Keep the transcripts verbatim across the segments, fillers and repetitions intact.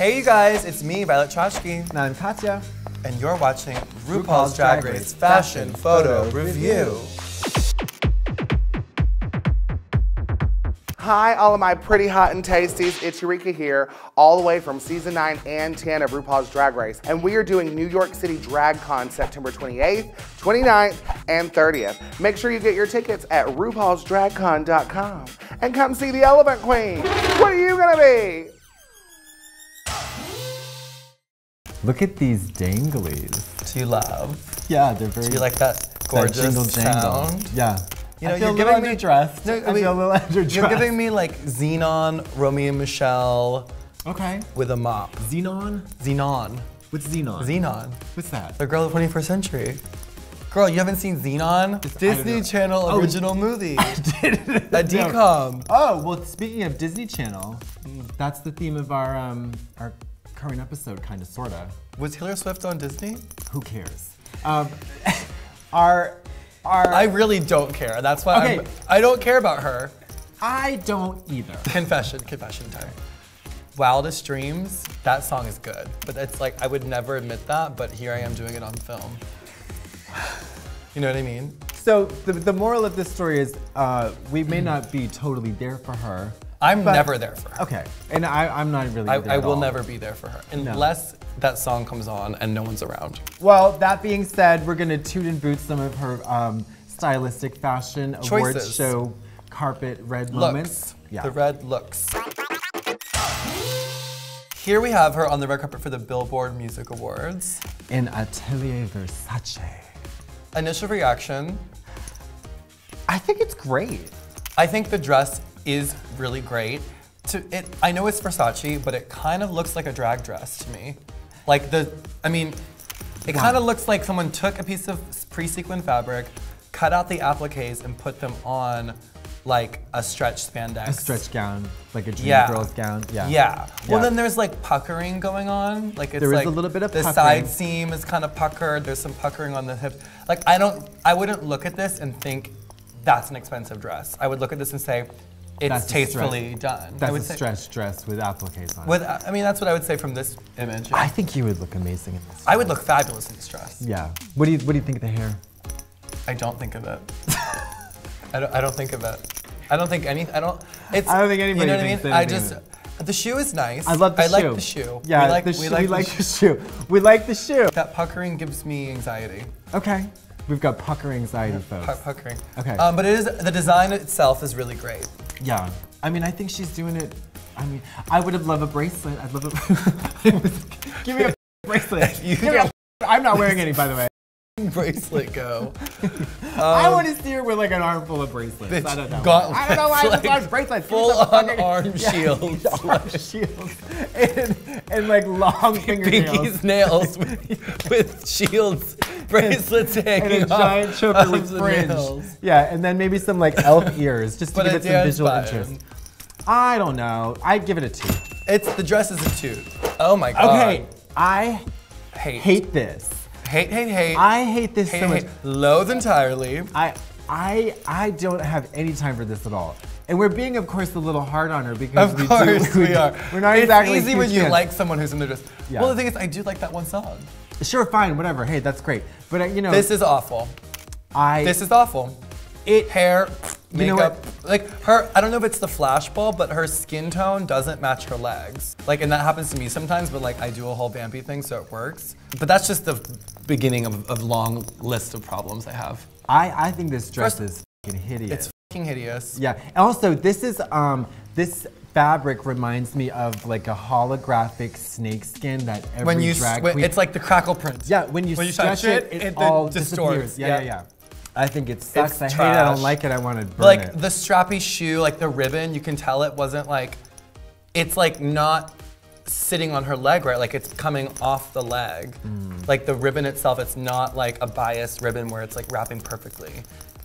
Hey you guys, it's me, Violet Chachki. And I'm Katya. And you're watching RuPaul's, RuPaul's Drag, Drag Race Fashion, Fashion Photo, Photo Review. Hi, all of my pretty hot and tasties. It's Eureka here, all the way from season nine and ten of RuPaul's Drag Race. And we are doing New York City Drag Con September twenty-eighth, twenty-ninth, and thirtieth. Make sure you get your tickets at RuPaul's Drag Con dot com and come see the Elephant Queen. What are you gonna be? Look at these danglies. Do you love? Yeah, they're very. Do you like that gorgeous that jingle jangle sound? Yeah. You know, I feel you're giving me dressed. No, I, I mean, feel a little underdressed. You're giving me like Xenon, Romeo and Michelle. Okay. With a mop. Xenon? Xenon. What's Xenon? Xenon. What's that? The girl of the twenty-first century. Girl, you haven't seen Xenon? It's Disney Channel oh, original movie. I didn't. A D COM. Oh, well, speaking of Disney Channel, that's the theme of our um our current episode, kind of, sorta. Was Taylor Swift on Disney? Who cares? Um, our Are, I really don't care. That's why okay. I'm, I don't care about her. I don't either. Confession, confession time. Wildest Dreams, that song is good. But it's like, I would never admit that, but here I am doing it on film. You know what I mean? So the, the moral of this story is uh, we may mm. not be totally there for her. I'm but, never there for her. Okay, and I, I'm not really I, there I at will all. never be there for her, unless no. that song comes on and no one's around. Well, that being said, we're gonna toot and boot some of her um, stylistic fashion award show carpet red looks. moments. Yeah. The red looks. Here we have her on the red carpet for the Billboard Music Awards. In Atelier Versace. Initial reaction. I think it's great. I think the dress is really great. To it, I know it's Versace, but it kind of looks like a drag dress to me. Like the, I mean, it wow. kind of looks like someone took a piece of pre-sequined fabric, cut out the appliques, and put them on like a stretch spandex. A stretch gown, like a dream yeah. girl's gown. Yeah. yeah. Yeah. Well, then there's like puckering going on. Like it's there is like a little bit of the puckering. Side seam is kind of puckered. There's some puckering on the hips. Like I don't, I wouldn't look at this and think that's an expensive dress. I would look at this and say, it's that's tastefully done. That's a stretch dress with appliques on with, it. I mean, that's what I would say from this image. I think you would look amazing in this dress. I would look fabulous in this dress. Yeah. What do you What do you think of the hair? I don't think of it. I don't. I don't think of it. I don't think any. I don't. It's. I don't think anybody. You know what I mean? I just. The shoe is nice. I love the I shoe. I like the shoe. Yeah. We like the shoe. We like, we like the, the shoe. We like the shoe. That puckering gives me anxiety. Okay. We've got pucker anxiety, folks. P puckering. Okay. Um, but it is the design itself is really great. Yeah. I mean, I think she's doing it. I mean, I would have loved a bracelet. I'd love a. Give me a bracelet. You Give me a I'm not wearing any, by the way. Bracelet go. um, I want to see her with like an armful of bracelets. Bitch, I don't know. Gauntlets, I don't know why I just like, bracelets. Full on arm shields. Yeah, arm shields. And, and like long fingernails. Pinky's nails with, with shields. Bracelets hanging and a off giant choker with fringe. Yeah, and then maybe some like elf ears just to give it some visual button. interest. I don't know. I'd give it a toot. It's the dress is a toot. Oh my god. Okay, I hate, hate this. Hate, hate, hate. I hate this hate, so much. Hate. Loathe entirely. I, I, I don't have any time for this at all. And we're being, of course, a little hard on her because of we course do, we, we are. We're not it's exactly. It's easy when you fans. like someone who's in the dress. Yeah. Well, the thing is, I do like that one song. Sure, fine, whatever. Hey, that's great. But uh, you know, this is awful. I. This is awful. It hair, makeup, you know like her. I don't know if it's the flashball, but her skin tone doesn't match her legs. Like, and that happens to me sometimes. But like, I do a whole vampy thing, so it works. But that's just the beginning of a long list of problems I have. I I think this dress First, is f***ing hideous. It's f***ing hideous. Yeah. And also, this is um this. fabric reminds me of like a holographic snakeskin that every when you drag queen. It's like the crackle print. Yeah, when you, when you stretch it, it, it all disappears. Yeah, yeah, yeah, yeah. I think it sucks. It's I trash. hate it. I don't like it. I want to burn like, it. Like the strappy shoe, like the ribbon, you can tell it wasn't like. It's like not sitting on her leg, right? Like it's coming off the leg. Mm. Like the ribbon itself, it's not like a biased ribbon where it's like wrapping perfectly.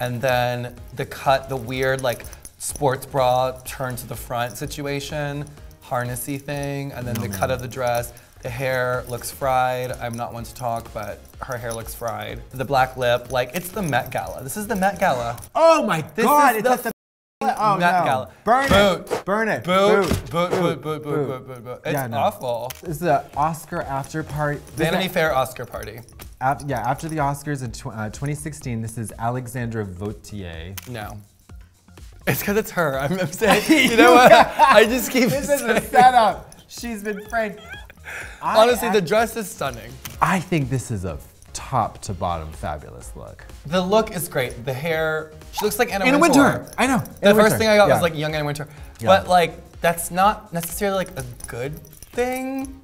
And then the cut, the weird like. sports bra, turn to the front situation, harnessy thing, and then oh, the man. cut of the dress. The hair looks fried. I'm not one to talk, but her hair looks fried. The black lip, like it's the Met Gala. This is the Met Gala. Oh my this God, is it's the, the Met Oh, Met no. Gala. Burn boot. it. Burn it. Boot. Boot. Boot. Boot. Boot. Boot. Boot. Boot. boot, boot. It's yeah, no. awful. It's the Oscar after party. Vanity Fair Oscar party. After, yeah, after the Oscars in tw uh, twenty sixteen, this is Alexandre Vautier. No. It's because it's her. I'm, I'm saying, you know what? I just keep This saying. is a setup. She's been framed. I Honestly, the dress is stunning. I think this is a top to bottom fabulous look. The look is great. The hair, she looks like Anna Wintour. Anna Wintour. Wintour. I know. The Anna first Wintour. thing I got yeah. was like young Anna Wintour. Yeah. But like, that's not necessarily like a good thing.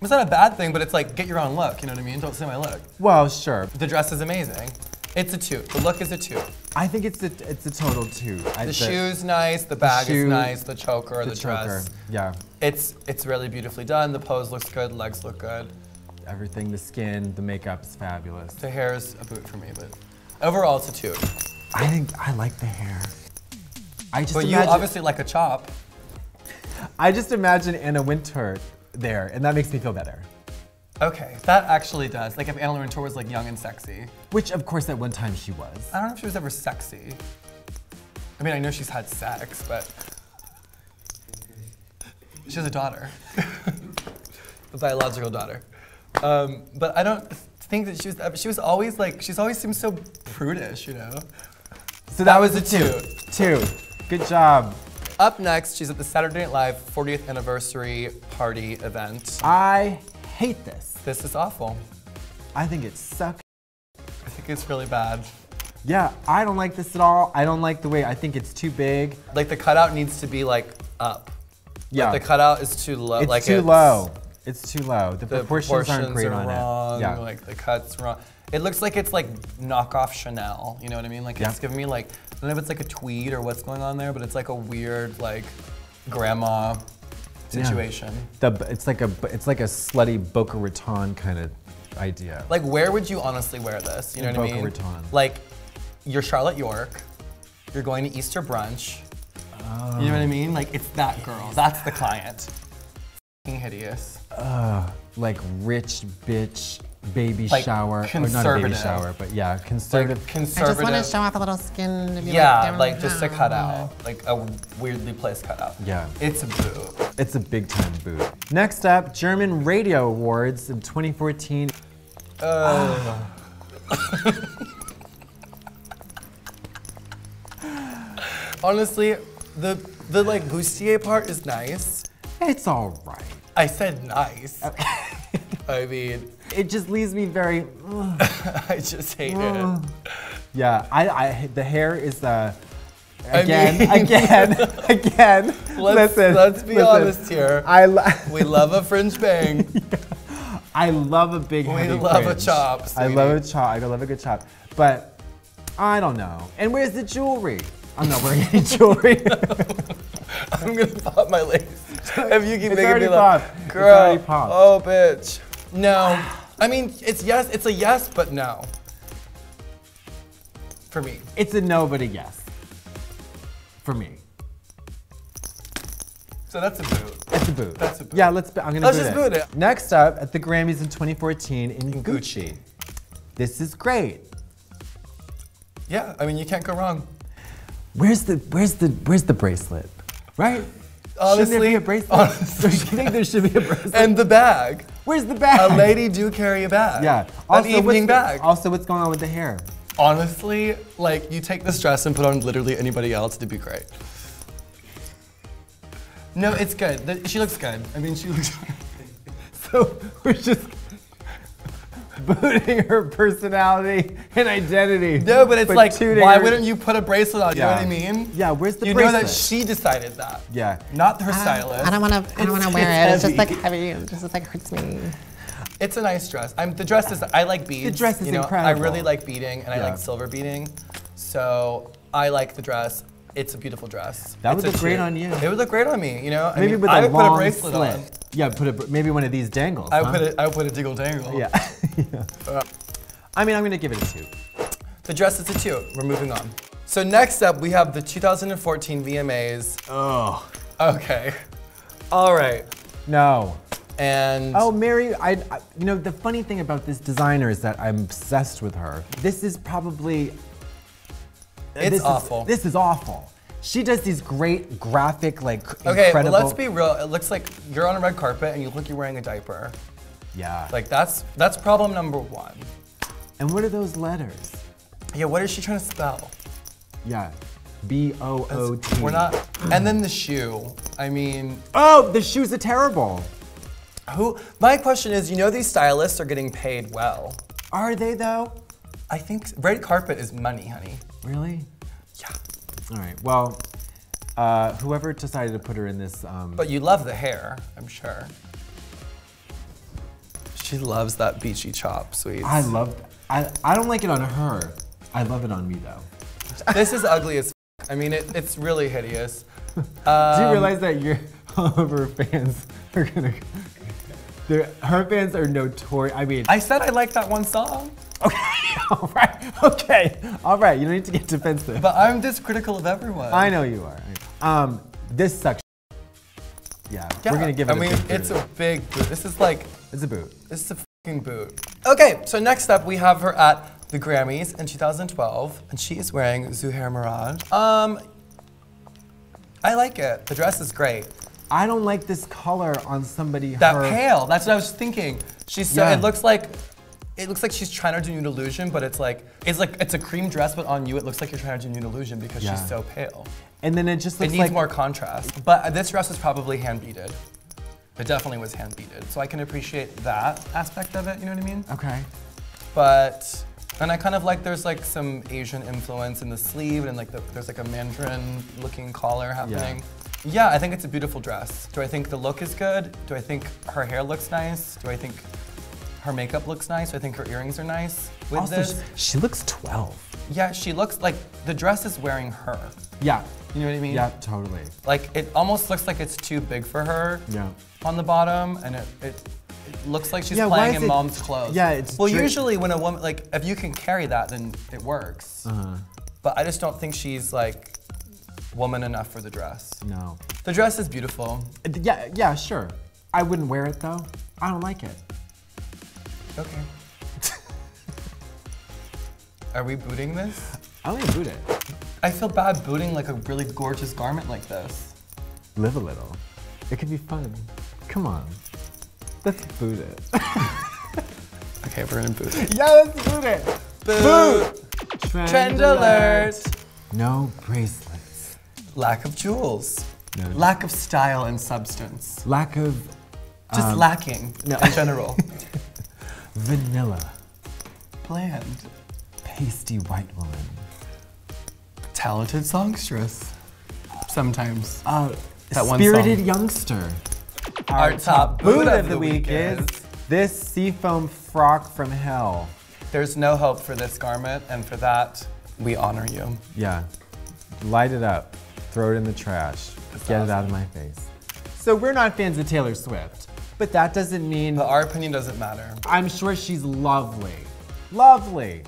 It's not a bad thing, but it's like, get your own look, you know what I mean? Don't say my look. Well, sure. The dress is amazing. It's a two. The look is a two. I think it's a it's a total two. I, the, the shoe's nice. The bag the shoe, is nice. The choker. The, the choker. dress. Yeah. It's it's really beautifully done. The pose looks good. Legs look good. Everything. The skin. The makeup's fabulous. The hair's a boot for me, but overall it's a two. I think I like the hair. I just. But imagine, you obviously like a chop. I just imagine Anna Wintour there, and that makes me feel better. Okay, that actually does. Like if Anna Wintour was like young and sexy. Which of course at one time she was. I don't know if she was ever sexy. I mean, I know she's had sex, but she has a daughter. A biological daughter. Um, but I don't think that she was, she was always like, she's always seemed so prudish, you know? So that, that was, was a two. two. Two. Good job. Up next, she's at the Saturday Night Live fortieth anniversary party event. I hate this. This is awful. I think it sucks. I think it's really bad. Yeah, I don't like this at all. I don't like the way, I think it's too big. Like the cutout needs to be like up. Yeah. Like the cutout is too low. It's like too it's, low. It's too low. The, the proportions, proportions aren't great are on wrong. it. Yeah. Like the cut's wrong. It looks like it's like knockoff Chanel. You know what I mean? Like yeah. it's giving me like, I don't know if it's like a tweed or what's going on there, but it's like a weird like grandma situation. Yeah. The, it's like a it's like a slutty Boca Raton kind of idea. Like where would you honestly wear this? You know In what Boca I mean? Raton. Like you're Charlotte York, you're going to Easter brunch. Oh. You know what I mean? Like it's that girl. That's the client. F***ing hideous. Uh, like rich bitch baby like shower. Conservative. Or not a baby shower, but yeah, conservative. Like conservative. I just want to show off a little skin. To be yeah, like, like just a cutout. Like a weirdly placed cutout. Yeah. It's a boob. It's a big time boot. Next up, German Radio Awards in twenty fourteen. Uh. Honestly, the the like bustier part is nice. It's all right. I said nice. I mean, it just leaves me very. I just hate it. Yeah, I I the hair is uh Again, I mean, again, again. Let's, listen, let's be listen. honest here. I lo we love a fringe bang. Yeah. I love a big. We love fringe. a chop. Sweetie. I love a chop. I love a good chop. But I don't know. And where's the jewelry? I'm not wearing any jewelry. No. I'm gonna pop my lace. If you keep it's making me laugh, girl. Oh, bitch. No. I mean, it's yes. It's a yes, but no. For me, it's a no, but a yes. For me. So that's a boot. That's a boot. That's a boot. Yeah, let's, I'm gonna let's boot just it. boot it. Next up, at the Grammys in twenty fourteen in, in Gucci. Gucci. This is great. Yeah, I mean, you can't go wrong. Where's the, where's the, where's the bracelet? Right? Honestly. Should there be a bracelet? Honestly. Do you think there should be a bracelet? And the bag. Where's the bag? A lady do carry a bag. Yeah. Also, An evening bag. Also, what's going on with the hair? Honestly, like, you take this dress and put on literally anybody else, it'd be great. No, it's good. The, she looks good. I mean, she looks good. So we're just booting her personality and identity. No, but it's but like, why her... wouldn't you put a bracelet on? Yeah. You know what I mean? Yeah, where's the you bracelet? You know that she decided that. Yeah. Not her I stylist. I don't want to I don't want to wear it. Heavy. It's just like heavy. It just like hurts me. It's a nice dress. I'm, the dress is, I like beads. The dress is you know, incredible. I really like beading and yeah. I like silver beading. So I like the dress. It's a beautiful dress. That it's would look great on you. It would look great on me, you know? Maybe I mean, with I a would long put a bracelet slit. on. Yeah, put a, maybe one of these dangles. I would, huh? put, a, I would put a dingle dangle. Yeah. yeah. Uh, I mean, I'm gonna give it a two. The dress is a two. We're moving on. So next up, we have the two thousand fourteen V M As. Oh. Okay. All right. No. And oh, Mary, I, I, you know, the funny thing about this designer is that I'm obsessed with her. This is probably... It's this awful. Is, this is awful. She does these great graphic, like, okay, incredible. Well, let's be real. It looks like you're on a red carpet and you look like you're wearing a diaper. Yeah. Like, that's that's problem number one. And what are those letters? Yeah, what is she trying to spell? Yeah. B O O T. We're not, and then the shoe, I mean. Oh, the shoes are terrible. Who, my question is, you know these stylists are getting paid well. Are they though? I think red carpet is money, honey. Really? Yeah. All right, well, uh, whoever decided to put her in this. Um, but you love the hair, I'm sure. She loves that beachy chop, sweets. I love, I, I don't like it on her. I love it on me though. This is ugly as f. I mean, it, it's really hideous. Um, Do you realize that your, all of her fans are gonna, her fans are notorious, I mean. I said I like that one song. Okay, all right, okay. All right, you don't need to get defensive. But I'm just critical of everyone. I know you are. Um, this sucks. Yeah, yeah, we're gonna give it I a mean, big boot. It's a big boot. This is like. It's a boot. It's a f***ing boot. Okay, so next up we have her at the Grammys in two thousand twelve, and she is wearing Zuhair Murad. Um, I like it. The dress is great. I don't like this color on somebody. That her... pale. That's what I was thinking. She's so. Yeah. It looks like, it looks like she's trying to do Nude Illusion, but it's like, it's like it's a cream dress, but on you it looks like you're trying to do Nude Illusion because yeah. she's so pale. And then it just looks. It needs like... more contrast. But this dress is probably hand beaded. It definitely was hand beaded, so I can appreciate that aspect of it. You know what I mean? Okay. But. And I kind of like there's like some Asian influence in the sleeve and like the, there's like a Mandarin looking collar happening. Yeah. Yeah, I think it's a beautiful dress. Do I think the look is good? Do I think her hair looks nice? Do I think her makeup looks nice? Do I think her earrings are nice with also, this? She looks twelve. Yeah, she looks like the dress is wearing her. Yeah. You know what I mean? Yeah, totally. Like it almost looks like it's too big for her yeah. on the bottom and it, it It looks like she's yeah, playing in it, mom's clothes. Yeah, it's Well, usually when a woman, like, if you can carry that, then it works. Uh-huh. But I just don't think she's, like, woman enough for the dress. No. The dress is beautiful. Yeah, yeah, sure. I wouldn't wear it, though. I don't like it. Okay. Are we booting this? I don't even boot it. I feel bad booting, like, a really gorgeous garment like this. Live a little. It could be fun. Come on. Let's boot it. Okay, we're gonna boot it. Yeah, let's boot it. Boot. boot. Trend, Trend alert. No bracelets. Lack of jewels. No. Lack of style and substance. Lack of. Just um, lacking no. in general. Vanilla. Bland. Pasty white woman. Talented songstress. Sometimes. Uh, that one spirited song. youngster. Our, Our top boot, boot of, of the week, week is, is this seafoam frock from hell. There's no hope for this garment, and for that, we honor you. Yeah. Light it up. Throw it in the trash. That's Get awesome. it out of my face. So we're not fans of Taylor Swift, but that doesn't mean... But our opinion doesn't matter. I'm sure she's lovely. Lovely.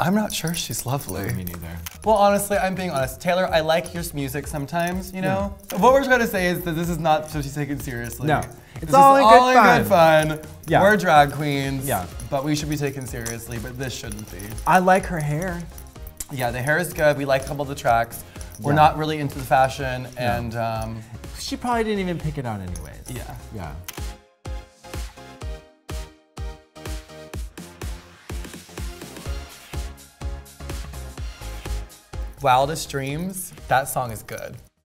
I'm not sure she's lovely. Oh, me neither. Well, honestly, I'm being honest. Taylor, I like your music sometimes, you know? Yeah. What we're trying to say is that this is not so she's taken seriously. No. It's this all, is in, all good in good fun. Yeah. We're drag queens, yeah. but we should be taken seriously, but this shouldn't be. I like her hair. Yeah, the hair is good. We like a couple of the tracks. We're yeah. not really into the fashion, and... No. Um, she probably didn't even pick it out anyways. Yeah. Yeah. Wildest Dreams, that song is good.